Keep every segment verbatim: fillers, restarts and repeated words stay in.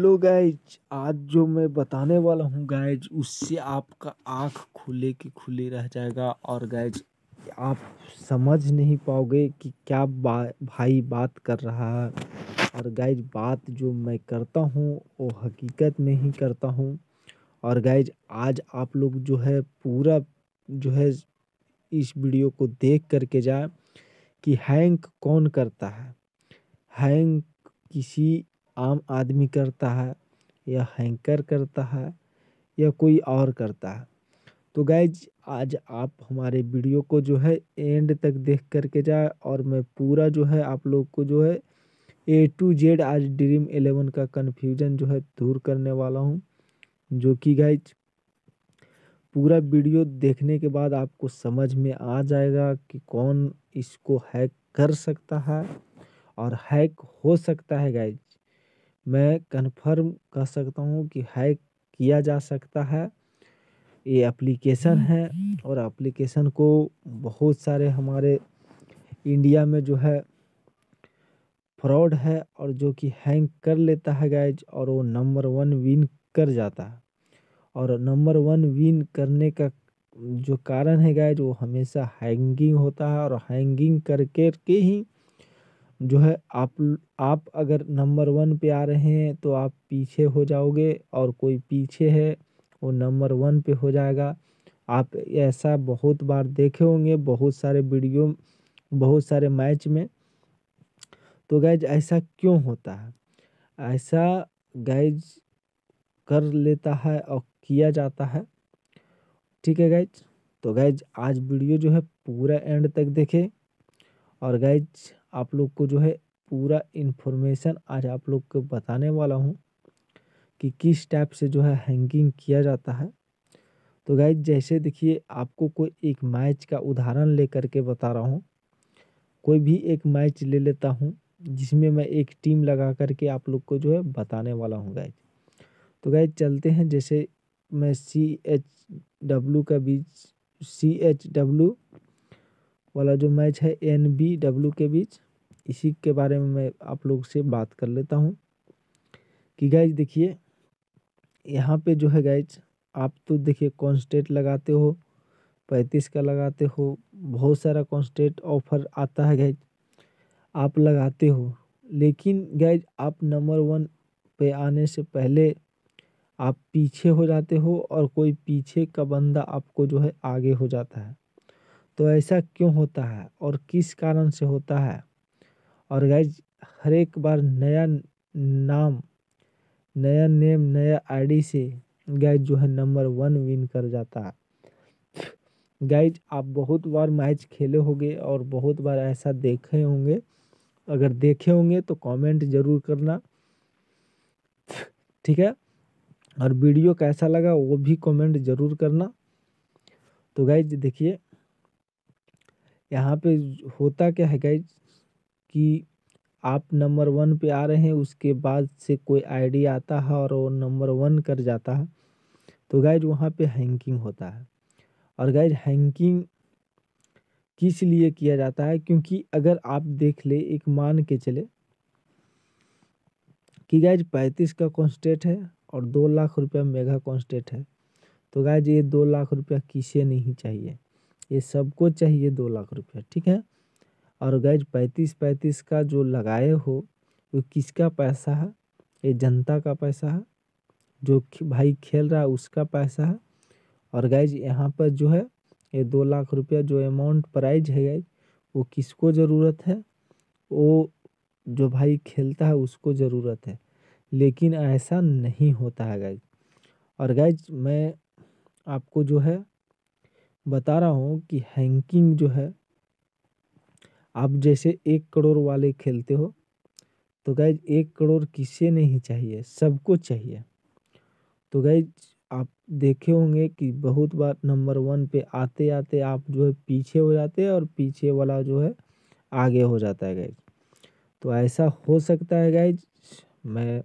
Hello guys, आज जो मैं बताने वाला हूँ गाइज, उससे आपका आँख खुले के खुले रह जाएगा। और गाइज आप समझ नहीं पाओगे कि क्या बा, भाई बात कर रहा है। और गाइज बात जो मैं करता हूँ वो हकीकत में ही करता हूँ। और गाइज आज आप लोग जो है पूरा जो है इस वीडियो को देख करके जाए कि हैंग कौन करता है। हैंग किसी आम आदमी करता है या हैंकर करता है या कोई और करता है। तो गाइज आज आप हमारे वीडियो को जो है एंड तक देख करके जाए और मैं पूरा जो है आप लोग को जो है ए टू जेड आज ड्रीम इलेवन का कन्फ्यूजन जो है दूर करने वाला हूँ। जो कि गाइज पूरा वीडियो देखने के बाद आपको समझ में आ जाएगा कि कौन इसको हैक कर सकता है और हैक हो सकता है। गाइज मैं कंफर्म कह सकता हूँ कि हैक किया जा सकता है। ये एप्लीकेशन है और एप्लीकेशन को बहुत सारे हमारे इंडिया में जो है फ्रॉड है और जो कि हैंग कर लेता है गाइज, और वो नंबर वन विन कर जाता है। और नंबर वन विन करने का जो कारण है गाइज, वो हमेशा हैंगिंग होता है। और हैंगिंग करके के ही जो है आप आप अगर नंबर वन पे आ रहे हैं तो आप पीछे हो जाओगे, और कोई पीछे है वो नंबर वन पे हो जाएगा। आप ऐसा बहुत बार देखे होंगे, बहुत सारे वीडियो, बहुत सारे मैच में। तो गाइज ऐसा क्यों होता है? ऐसा गाइज कर लेता है और किया जाता है। ठीक है गाइज, तो गाइज आज वीडियो जो है पूरा एंड तक देखें। और गाइज आप लोग को जो है पूरा इन्फॉर्मेशन आज आप लोग को बताने वाला हूँ कि किस टाइप से जो है हैंगिंग किया जाता है। तो गाइज जैसे देखिए, आपको कोई एक मैच का उदाहरण लेकर के बता रहा हूँ। कोई भी एक मैच ले लेता हूँ जिसमें मैं एक टीम लगा करके आप लोग को जो है बताने वाला हूँ गाइज। तो गाइज चलते हैं। जैसे मैं सी एच डब्ल्यू का बीच सी एच डब्ल्यू वाला जो मैच है एन बी डब्ल्यू के बीच, इसी के बारे में मैं आप लोग से बात कर लेता हूँ कि गाइज देखिए यहाँ पे जो है गाइज, आप तो देखिए कॉन्स्टेंट लगाते हो, पैंतीस का लगाते हो, बहुत सारा कॉन्स्टेंट ऑफर आता है गाइज, आप लगाते हो। लेकिन गाइज आप नंबर वन पे आने से पहले आप पीछे हो जाते हो, और कोई पीछे का बंदा आपको जो है आगे हो जाता है। तो ऐसा क्यों होता है और किस कारण से होता है? और गाइज हर एक बार नया नाम, नया नेम, नया आईडी से गाइज जो है नंबर वन विन कर जाता है। गाइज आप बहुत बार मैच खेले होंगे और बहुत बार ऐसा देखे होंगे। अगर देखे होंगे तो कमेंट जरूर करना, ठीक है? और वीडियो कैसा लगा वो भी कमेंट जरूर करना। तो गाइज देखिए यहाँ पे होता क्या है गाइज कि आप नंबर वन पे आ रहे हैं, उसके बाद से कोई आईडी आता है और वो नंबर वन कर जाता है। तो गाइज वहाँ पे हैंकिंग होता है। और गाइज हैंकिंग किस लिए किया जाता है? क्योंकि अगर आप देख ले, एक मान के चले कि गाइज पैंतीस का कॉन्स्टेंट है और दो लाख रुपया मेगा कॉन्स्टेंट है। तो गाइज ये दो लाख रुपया किसे नहीं चाहिए? ये सबको चाहिए दो लाख रुपया, ठीक है? और गाइज पैंतीस पैंतीस का जो लगाए हो वो किसका पैसा है? ये जनता का पैसा है, जो भाई खेल रहा है उसका पैसा है। और गाइज यहाँ पर जो है ये दो लाख रुपया जो अमाउंट प्राइज है गाइज, वो किसको ज़रूरत है? वो जो भाई खेलता है उसको ज़रूरत है। लेकिन ऐसा नहीं होता है गाइज। और गाइज मैं आपको जो है बता रहा हूँ कि हैंकिंग जो है, आप जैसे एक करोड़ वाले खेलते हो, तो गाइज एक करोड़ किसे नहीं चाहिए? सबको चाहिए। तो गाइज आप देखे होंगे कि बहुत बार नंबर वन पे आते आते आप जो है पीछे हो जाते हैं और पीछे वाला जो है आगे हो जाता है गाइज। तो ऐसा हो सकता है गाइज। मैं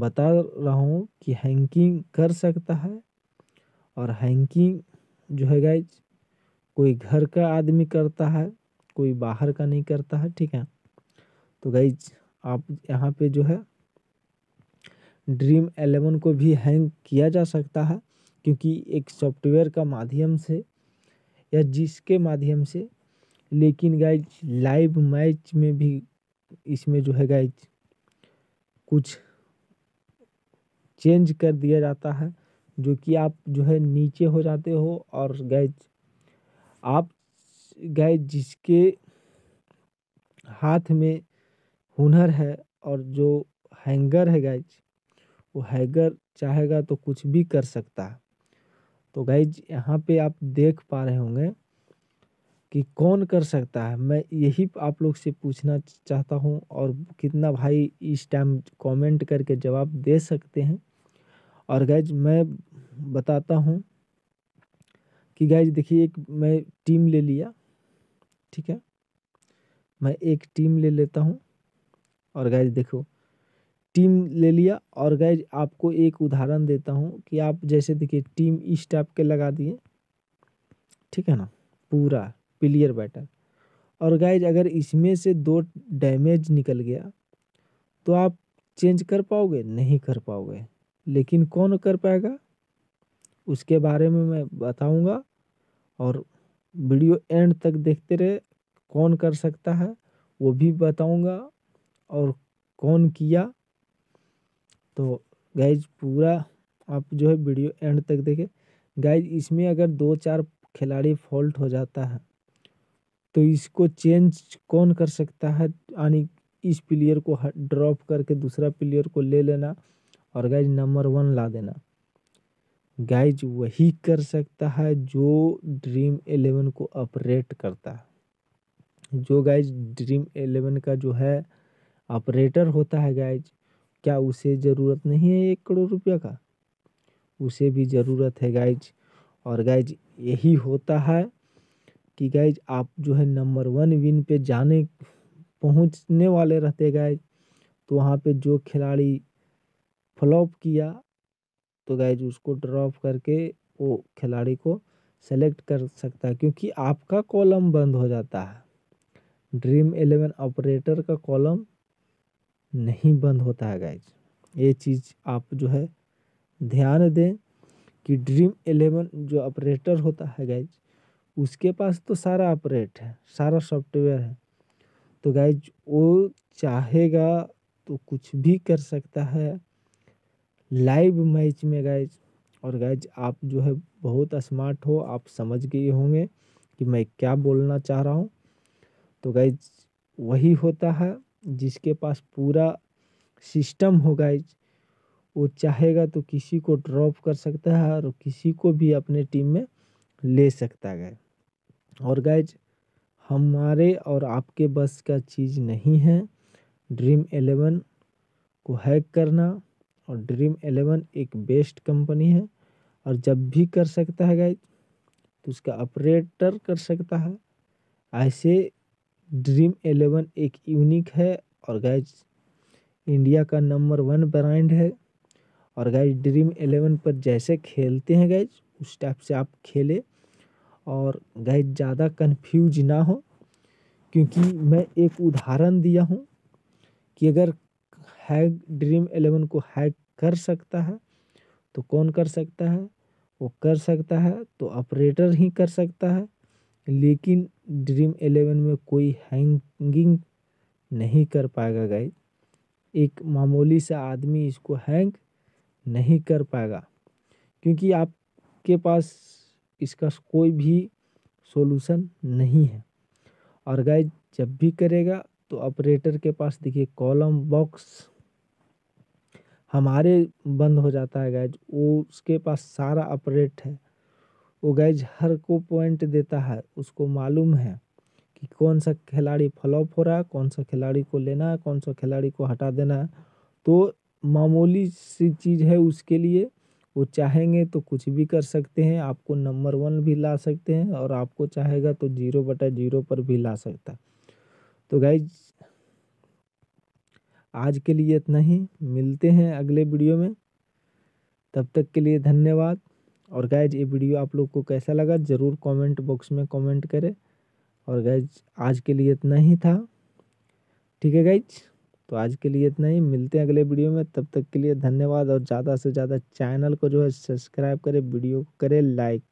बता रहा हूँ कि हैंकिंग कर सकता है। और हैंकिंग जो है गाइज कोई घर का आदमी करता है, कोई बाहर का नहीं करता है, ठीक है? तो गाइज आप यहाँ पे जो है ड्रीम इलेवन को भी हैंग किया जा सकता है, क्योंकि एक सॉफ्टवेयर का माध्यम से या जिसके माध्यम से। लेकिन गाइज लाइव मैच में भी इसमें जो है गाइज कुछ चेंज कर दिया जाता है, जो कि आप जो है नीचे हो जाते हो। और गाइज आप गाइज जिसके हाथ में हुनर है और जो हैंगर है गाइज, वो हैंगर चाहेगा तो कुछ भी कर सकता है। तो गाइज यहाँ पे आप देख पा रहे होंगे कि कौन कर सकता है। मैं यही आप लोग से पूछना चाहता हूँ, और कितना भाई इस टाइम कमेंट करके जवाब दे सकते हैं। और गाइज मैं बताता हूँ कि गाइज देखिए, एक मैं टीम ले लिया, ठीक है, मैं एक टीम ले लेता हूँ। और गाइज देखो टीम ले लिया, और गाइज आपको एक उदाहरण देता हूँ कि आप जैसे देखिए टीम इस टाइप के लगा दिए, ठीक है ना, पूरा प्लेयर बैटर। और गाइज अगर इसमें से दो डैमेज निकल गया तो आप चेंज कर पाओगे? नहीं कर पाओगे। लेकिन कौन कर पाएगा उसके बारे में मैं बताऊंगा, और वीडियो एंड तक देखते रहे। कौन कर सकता है वो भी बताऊंगा और कौन किया। तो गाइज पूरा आप जो है वीडियो एंड तक देखें। गाइज इसमें अगर दो चार खिलाड़ी फॉल्ट हो जाता है तो इसको चेंज कौन कर सकता है, यानी इस प्लेयर को ड्रॉप करके दूसरा प्लेयर को ले लेना और गाइज नंबर वन ला देना। गाइज वही कर सकता है जो ड्रीम इलेवन को ऑपरेट करता है। जो गाइज ड्रीम इलेवन का जो है ऑपरेटर होता है गाइज, क्या उसे ज़रूरत नहीं है एक करोड़ रुपया का? उसे भी ज़रूरत है गाइज। और गाइज यही होता है कि गाइज आप जो है नंबर वन विन पे जाने पहुंचने वाले रहते गाइज, तो वहाँ पे जो खिलाड़ी फ्लॉप किया तो गाइज उसको ड्रॉप करके वो खिलाड़ी को सेलेक्ट कर सकता है, क्योंकि आपका कॉलम बंद हो जाता है। ड्रीम इलेवन ऑपरेटर का कॉलम नहीं बंद होता है गाइज। ये चीज़ आप जो है ध्यान दें कि ड्रीम इलेवन जो ऑपरेटर होता है गाइज, उसके पास तो सारा ऑपरेट है, सारा सॉफ्टवेयर है। तो गाइज वो चाहेगा तो कुछ भी कर सकता है लाइव मैच में गाइज। और गाइज आप जो है बहुत स्मार्ट हो, आप समझ गए होंगे कि मैं क्या बोलना चाह रहा हूँ। तो गाइज वही होता है जिसके पास पूरा सिस्टम हो गाइज, वो चाहेगा तो किसी को ड्रॉप कर सकता है और किसी को भी अपने टीम में ले सकता है। और गाइज हमारे और आपके बस का चीज़ नहीं है ड्रीम इलेवन को हैक करना, और ड्रीम इलेवन एक बेस्ट कंपनी है। और जब भी कर सकता है गाइज तो उसका ऑपरेटर कर सकता है। ऐसे ड्रीम इलेवन एक यूनिक है, और गाइज इंडिया का नंबर वन ब्रांड है। और गाइज ड्रीम इलेवन पर जैसे खेलते हैं गाइज उस टाइप से आप खेले, और गाइज ज़्यादा कंफ्यूज ना हो, क्योंकि मैं एक उदाहरण दिया हूँ कि अगर हैक ड्रीम इलेवन को हैक कर सकता है तो कौन कर सकता है? वो कर सकता है तो ऑपरेटर ही कर सकता है। लेकिन ड्रीम इलेवन में कोई हैंगिंग नहीं कर पाएगा गाइज, एक मामूली सा आदमी इसको हैंग नहीं कर पाएगा, क्योंकि आपके पास इसका कोई भी सॉल्यूशन नहीं है। और गाइज जब भी करेगा तो ऑपरेटर के पास देखिए कॉलम बॉक्स हमारे बंद हो जाता है गाइज, वो उसके पास सारा ऑपरेट है। वो गाइज हर को पॉइंट देता है, उसको मालूम है कि कौन सा खिलाड़ी फ्लॉप हो रहा है, कौन सा खिलाड़ी को लेना है, कौन सा खिलाड़ी को हटा देना है। तो मामूली सी चीज़ है उसके लिए, वो चाहेंगे तो कुछ भी कर सकते हैं। आपको नंबर वन भी ला सकते हैं, और आपको चाहेगा तो जीरो बटा जीरो पर भी ला सकता है। तो गाइज आज के लिए इतना ही, मिलते हैं अगले वीडियो में, तब तक के लिए धन्यवाद। और गाइज ये वीडियो आप लोग को कैसा लगा ज़रूर कमेंट बॉक्स में कमेंट करें। और गाइज आज के लिए इतना ही था, ठीक है गाइज। तो आज के लिए इतना ही, मिलते हैं अगले वीडियो में, तब तक के लिए धन्यवाद। और ज़्यादा से ज़्यादा चैनल को जो है सब्सक्राइब करें, वीडियो को करें लाइक।